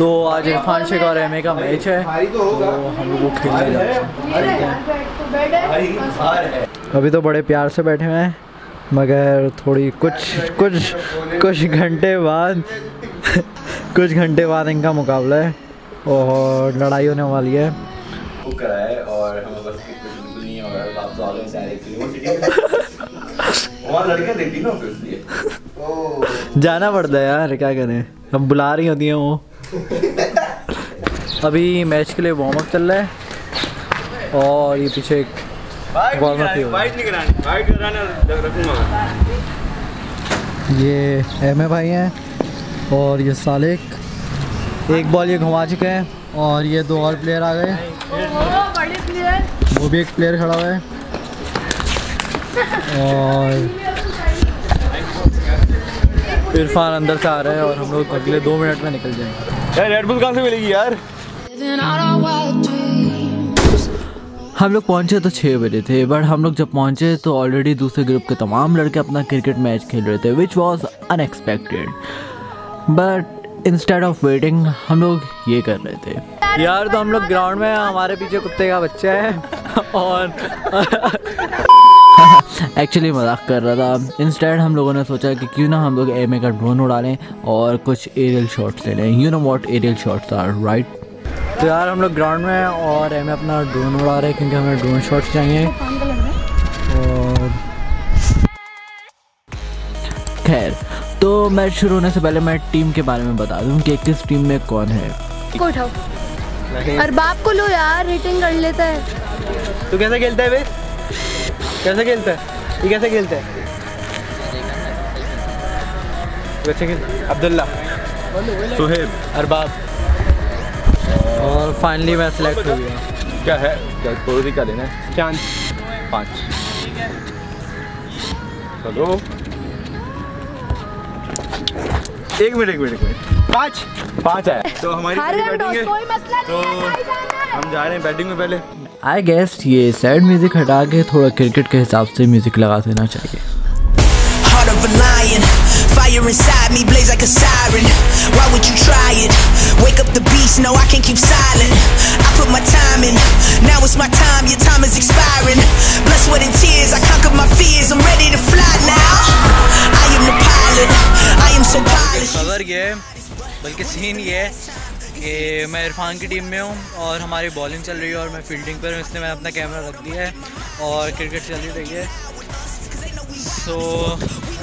तो आज इरफान शेख और अमीगा का मैच है, तो हम लोग खेलने जाएंगे। अभी तो बड़े प्यार से बैठे हुए हैं, मगर थोड़ी कुछ घंटे बाद इनका मुकाबला है और लड़ाई होने वाली है। और हमें बस बिल्कुल नहीं हो रहा, लड़कियां देखती ना इसलिए जाना पड़ता है यार, क्या करें, हम बुला रही होती हैं वो। अभी मैच के लिए वार्म अप चल रहा है और ये पीछे एक वार्म अप, ये एम ए भाई हैं और ये सालिक, एक बॉल ये घुमा चुके हैं और ये दो और प्लेयर आ गए, वो भी एक प्लेयर खड़ा हुआ है और इरफान अंदर से आ रहा है और हम लोग अगले 2 मिनट में निकल जाएंगे। रेड बुल कहाँ से मिलेगी यार? हम लोग पहुँचे तो 6 बजे थे, बट हम लोग जब पहुँचे तो ऑलरेडी दूसरे ग्रुप के तमाम लड़के अपना क्रिकेट मैच खेल रहे थे, which was unexpected. But instead of waiting हम लोग ये कर रहे थे यार। तो हम लोग ग्राउंड में, हमारे पीछे कुत्ते का बच्चा है और एक्चुअली मजाक कर रहा था। इंस्टेंट हम लोगों ने सोचा कि क्यों ना हम लोग एम ए का ड्रोन उड़ा लें और कुछ एरियल शॉट्स ले लें। You know what aerial shots are, right? तो यार हम लोग ग्राउंड में और एम ए अपना ड्रोन उड़ा रहे हैं क्योंकि हमें ड्रोन शॉट्स चाहिए। और खैर, तो मैच शुरू होने से पहले मैं टीम के बारे में बता दूँ कि किस टीम में कौन है। अरबाब को लो यार, रेटिंग कर लेता है। तू कैसे खेलता है भाई? कैसे खेलता है? ये कैसे खेलता है? कैसे खेलता है? अब्दुल ला, सुहेब, अरबाब। और फाइनली मैं सेलेक्ट हो गया। क्या है? क्या थोड़ी का लेना है? चांद 5। चलो एक मिनट 5 आया तो हमारी बैटिंग है, तो हम जा रहे हैं बैटिंग में। पहले आई गेस ये सैड म्यूजिक हटा के थोड़ा क्रिकेट के हिसाब से म्यूजिक लगा देना चाहिए। खबर ये है, बल्कि सीन ये है कि मैं इरफान की टीम में हूँ और हमारी बॉलिंग चल रही है और मैं फील्डिंग पर हूँ, इसलिए मैंने अपना कैमरा रख दिया है और क्रिकेट चल रही है। सो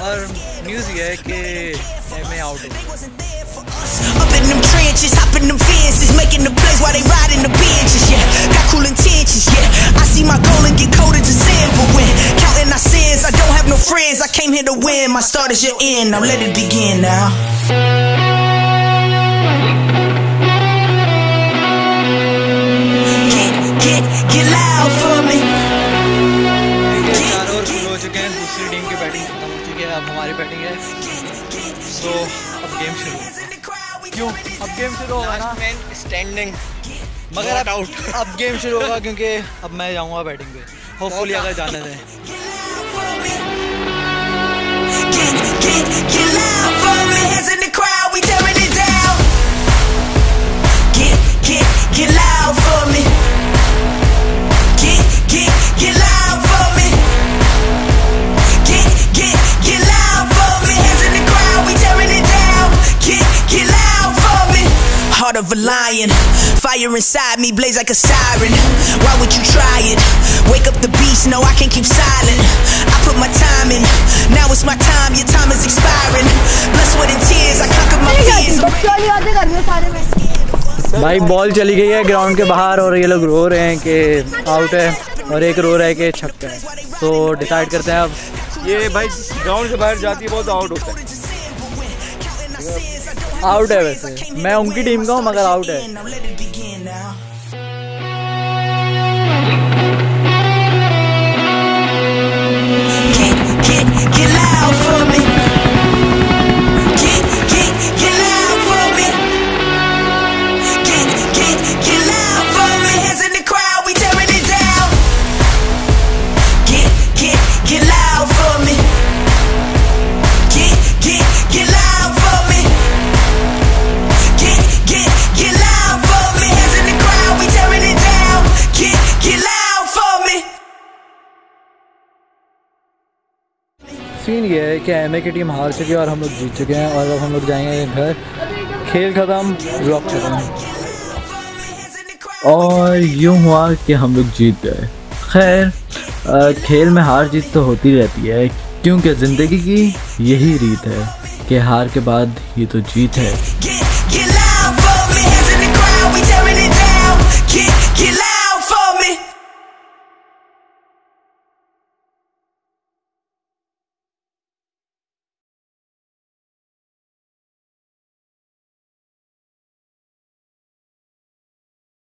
और न्यूज़ ये है कि मैं आउट हूँ। बैटिंग है, तो अब गेम शुरू। क्यों अब गेम शुरू होगा ना? मैन स्टैंडिंग, मगर आउट। अब गेम शुरू होगा क्योंकि अब मैं जाऊंगा बैटिंग पे, होपफुली अगर जाने दें। Of a lion, fire inside me blaze like a siren. Why would you try it? Wake up the beast, no I can't keep silent. I put my time in, now it's my time, your time is expiring. Blessed with in tears, I conquered my fears. भाई ball चली गई है ground के बाहर और ये लोग रो रहे हैं कि आउट है और एक रो रहा है कि छक्का है। तो डिसाइड करते हैं अब, ये भाई ग्राउंड से बाहर जाती है बहुत आउट होता है। आउट है, वैसे मैं उनकी टीम का हूँ मगर आउट है। सीन ये है कि एमए की टीम हार चुकी है और हम लोग जीत चुके हैं, और अब हम लोग जाएंगे घर। खेल ख़त्म, ब्लॉक ख़त्म। और यूँ हुआ कि हम लोग जीत गए। खैर, खेल में हार जीत तो होती रहती है, क्योंकि ज़िंदगी की यही रीत है कि हार के बाद ये तो जीत है।